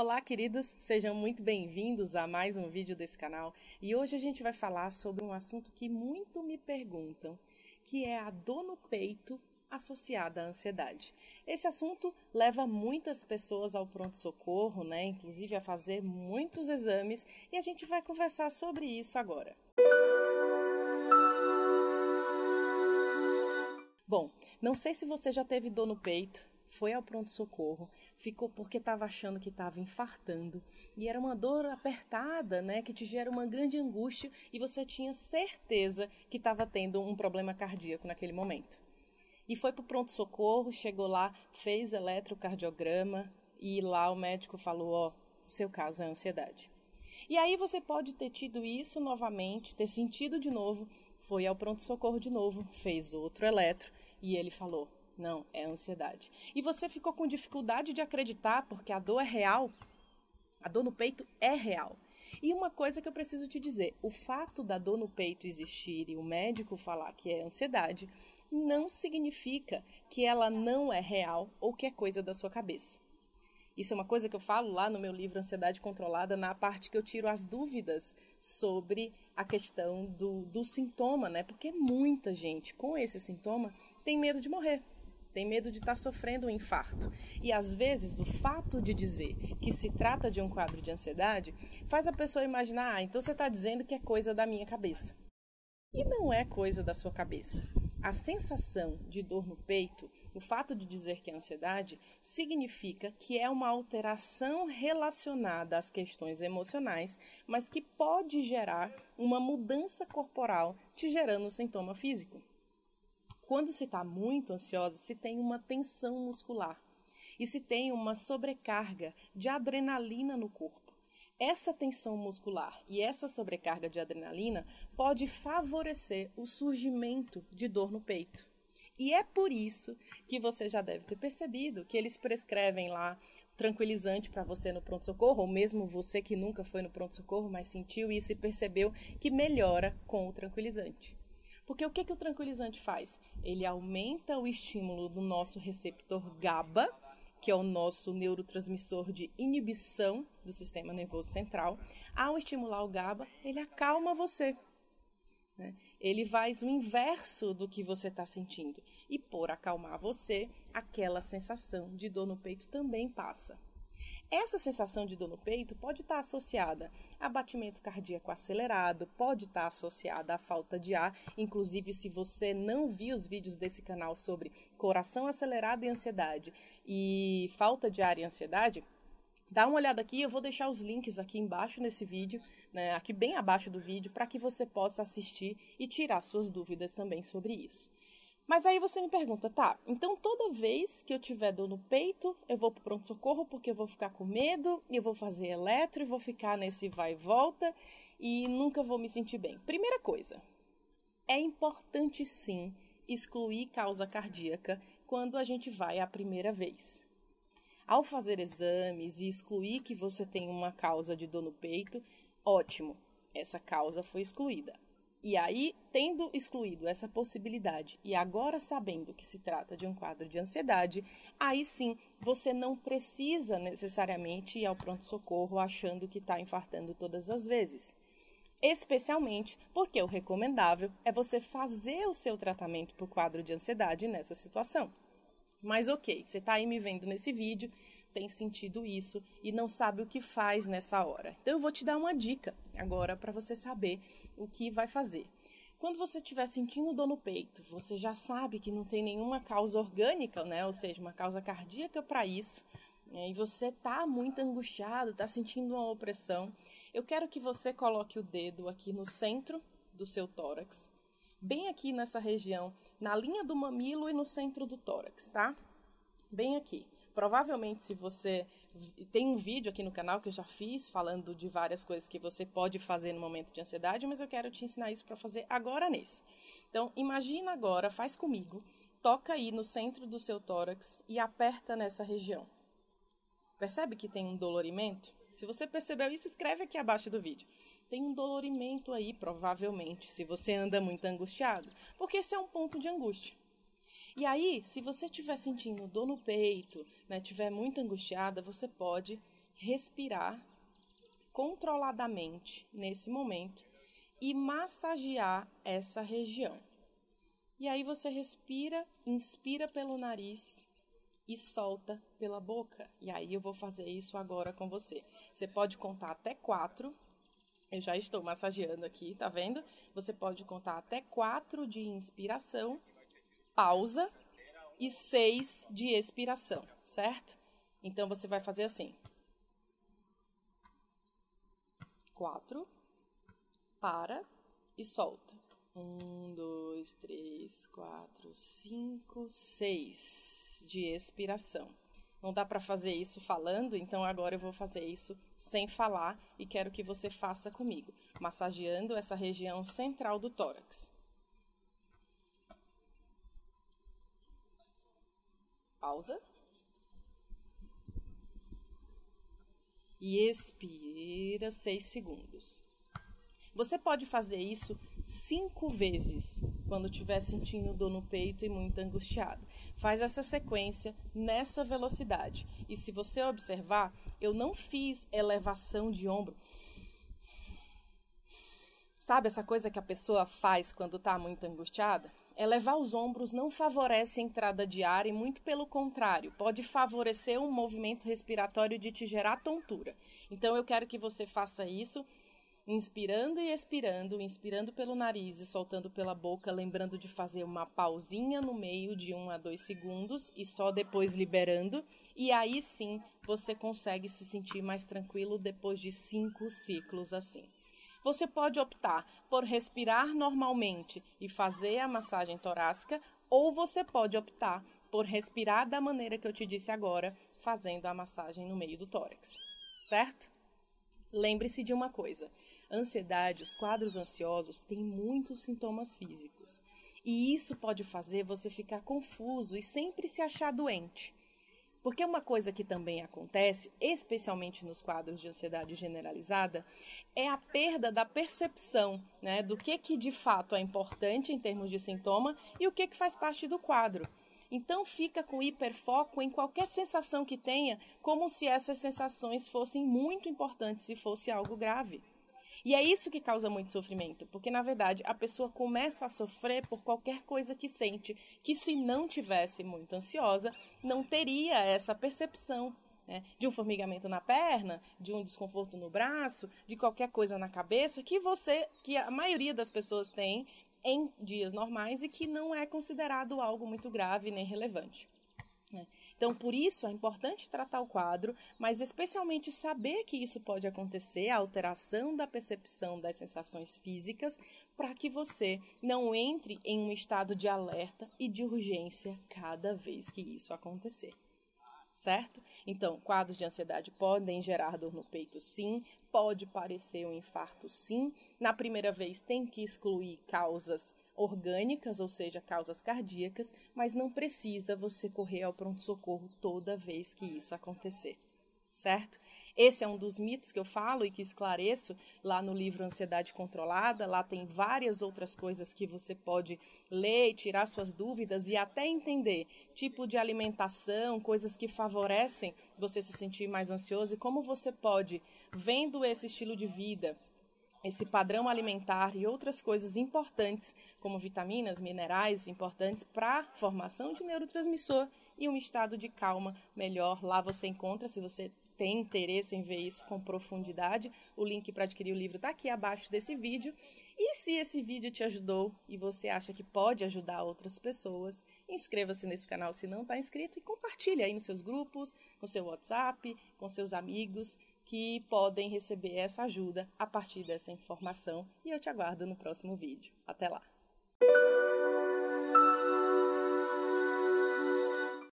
Olá, queridos! Sejam muito bem-vindos a mais um vídeo desse canal. E hoje a gente vai falar sobre um assunto que muito me perguntam, que é a dor no peito associada à ansiedade. Esse assunto leva muitas pessoas ao pronto-socorro, né? Inclusive a fazer muitos exames, e a gente vai conversar sobre isso agora. Bom, não sei se você já teve dor no peito, foi ao pronto-socorro, ficou porque estava achando que estava infartando, e era uma dor apertada, né, que te gera uma grande angústia, e você tinha certeza que estava tendo um problema cardíaco naquele momento. E foi para o pronto-socorro, chegou lá, fez eletrocardiograma, e lá o médico falou, ó, o seu caso é ansiedade. E aí você pode ter tido isso novamente, ter sentido de novo, foi ao pronto-socorro de novo, fez outro eletro, e ele falou, não, é ansiedade. E você ficou com dificuldade de acreditar, porque a dor é real. A dor no peito é real. E uma coisa que eu preciso te dizer, o fato da dor no peito existir e o médico falar que é ansiedade, não significa que ela não é real ou que é coisa da sua cabeça. Isso é uma coisa que eu falo lá no meu livro Ansiedade Controlada, na parte que eu tiro as dúvidas sobre a questão do sintoma, né? Porque muita gente com esse sintoma tem medo de morrer. Tem medo de estar sofrendo um infarto. E às vezes o fato de dizer que se trata de um quadro de ansiedade faz a pessoa imaginar, ah, então você está dizendo que é coisa da minha cabeça. E não é coisa da sua cabeça. A sensação de dor no peito, o fato de dizer que é ansiedade, significa que é uma alteração relacionada às questões emocionais, mas que pode gerar uma mudança corporal, te gerando um sintoma físico. Quando se está muito ansiosa, se tem uma tensão muscular e se tem uma sobrecarga de adrenalina no corpo. Essa tensão muscular e essa sobrecarga de adrenalina pode favorecer o surgimento de dor no peito. E é por isso que você já deve ter percebido que eles prescrevem lá tranquilizante para você no pronto-socorro, ou mesmo você que nunca foi no pronto-socorro, mas sentiu isso e percebeu que melhora com o tranquilizante. Porque o que o tranquilizante faz? Ele aumenta o estímulo do nosso receptor GABA, que é o nosso neurotransmissor de inibição do sistema nervoso central. Ao estimular o GABA, ele acalma você, né? Ele faz o inverso do que você está sentindo. E por acalmar você, aquela sensação de dor no peito também passa. Essa sensação de dor no peito pode estar associada a batimento cardíaco acelerado, pode estar associada à falta de ar. Inclusive, se você não viu os vídeos desse canal sobre coração acelerado e ansiedade e falta de ar e ansiedade, dá uma olhada aqui, eu vou deixar os links aqui embaixo nesse vídeo, né, aqui bem abaixo do vídeo, para que você possa assistir e tirar suas dúvidas também sobre isso. Mas aí você me pergunta, tá, então toda vez que eu tiver dor no peito, eu vou pro pronto-socorro porque eu vou ficar com medo, eu vou fazer eletro, eu vou ficar nesse vai e volta e nunca vou me sentir bem. Primeira coisa, é importante sim excluir causa cardíaca quando a gente vai a primeira vez. Ao fazer exames e excluir que você tem uma causa de dor no peito, ótimo, essa causa foi excluída. E aí, tendo excluído essa possibilidade e agora sabendo que se trata de um quadro de ansiedade, aí sim, você não precisa necessariamente ir ao pronto-socorro achando que está infartando todas as vezes. Especialmente porque o recomendável é você fazer o seu tratamento para o quadro de ansiedade nessa situação. Mas ok, você está aí me vendo nesse vídeo, tem sentido isso e não sabe o que faz nessa hora. Então eu vou te dar uma dica agora para você saber o que vai fazer. Quando você estiver sentindo dor no peito, você já sabe que não tem nenhuma causa orgânica, né? Ou seja, uma causa cardíaca para isso, né? E você está muito angustiado, está sentindo uma opressão. Eu quero que você coloque o dedo aqui no centro do seu tórax, bem aqui nessa região, na linha do mamilo e no centro do tórax, tá? Bem aqui. Provavelmente, se você tem um vídeo aqui no canal que eu já fiz, falando de várias coisas que você pode fazer no momento de ansiedade, mas eu quero te ensinar isso para fazer agora nesse. Então, imagina agora, faz comigo, toca aí no centro do seu tórax e aperta nessa região. Percebe que tem um dolorimento? Se você percebeu isso, escreve aqui abaixo do vídeo. Tem um dolorimento aí, provavelmente, se você anda muito angustiado, porque esse é um ponto de angústia. E aí, se você estiver sentindo dor no peito, né, estiver muito angustiada, você pode respirar controladamente nesse momento e massagear essa região. E aí você respira, inspira pelo nariz e solta pela boca. E aí eu vou fazer isso agora com você. Você pode contar até 4. Eu já estou massageando aqui, tá vendo? Você pode contar até 4 de inspiração, pausa, e 6 de expiração, certo? Então você vai fazer assim: 4, para e solta. 1, 2, 3, 4, 5, 6 de expiração. Não dá para fazer isso falando, então agora eu vou fazer isso sem falar e quero que você faça comigo, massageando essa região central do tórax. Pausa. E expira 6 segundos. Você pode fazer isso 5 vezes quando estiver sentindo dor no peito e muito angustiado. Faz essa sequência nessa velocidade. E se você observar, eu não fiz elevação de ombro. Sabe essa coisa que a pessoa faz quando está muito angustiada? Elevar os ombros não favorece a entrada de ar e muito pelo contrário, pode favorecer um movimento respiratório de te gerar tontura. Então eu quero que você faça isso inspirando e expirando, inspirando pelo nariz e soltando pela boca, lembrando de fazer uma pausinha no meio de 1 a 2 segundos e só depois liberando. E aí sim você consegue se sentir mais tranquilo depois de 5 ciclos assim. Você pode optar por respirar normalmente e fazer a massagem torácica, ou você pode optar por respirar da maneira que eu te disse agora, fazendo a massagem no meio do tórax, certo? Lembre-se de uma coisa, ansiedade, os quadros ansiosos têm muitos sintomas físicos, e isso pode fazer você ficar confuso e sempre se achar doente. Porque uma coisa que também acontece, especialmente nos quadros de ansiedade generalizada, é a perda da percepção, né, do que de fato é importante em termos de sintoma e o que faz parte do quadro. Então fica com hiperfoco em qualquer sensação que tenha, como se essas sensações fossem muito importantes e fosse algo grave. E é isso que causa muito sofrimento, porque na verdade a pessoa começa a sofrer por qualquer coisa que sente, que se não tivesse muito ansiosa, não teria essa percepção, né, de um formigamento na perna, de um desconforto no braço, de qualquer coisa na cabeça que a maioria das pessoas tem em dias normais e que não é considerado algo muito grave nem relevante. Então, por isso, é importante tratar o quadro, mas especialmente saber que isso pode acontecer, a alteração da percepção das sensações físicas, para que você não entre em um estado de alerta e de urgência cada vez que isso acontecer, certo? Então, quadros de ansiedade podem gerar dor no peito, sim, pode parecer um infarto, sim. Na primeira vez, tem que excluir causas orgânicas, ou seja, causas cardíacas, mas não precisa você correr ao pronto-socorro toda vez que isso acontecer, certo? Esse é um dos mitos que eu falo e que esclareço lá no livro Ansiedade Controlada. Lá tem várias outras coisas que você pode ler, tirar suas dúvidas e até entender tipo de alimentação, coisas que favorecem você se sentir mais ansioso e como você pode, vendo esse estilo de vida, esse padrão alimentar e outras coisas importantes, como vitaminas, minerais, importantes para a formação de neurotransmissor e um estado de calma melhor. Lá você encontra, se você tem interesse em ver isso com profundidade, o link para adquirir o livro está aqui abaixo desse vídeo. E se esse vídeo te ajudou e você acha que pode ajudar outras pessoas, inscreva-se nesse canal se não está inscrito e compartilhe aí nos seus grupos, no seu WhatsApp, com seus amigos, que podem receber essa ajuda a partir dessa informação. E eu te aguardo no próximo vídeo. Até lá!